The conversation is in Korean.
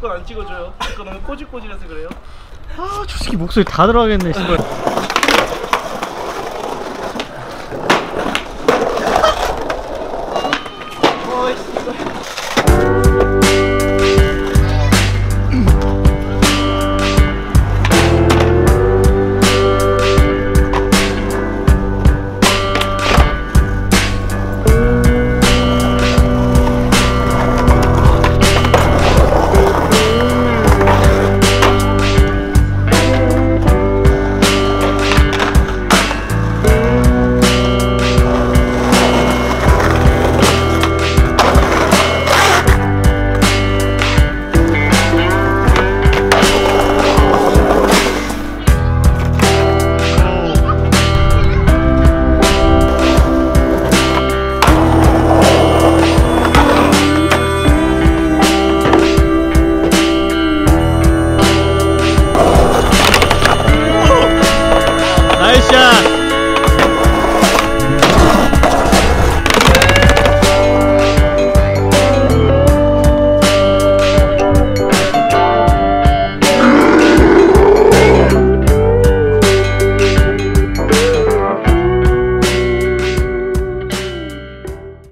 제 건 안 찍어줘요. 제 건 너무 꼬질꼬질해서 그래요. 아, 저 새끼 목소리 다 들어가겠네.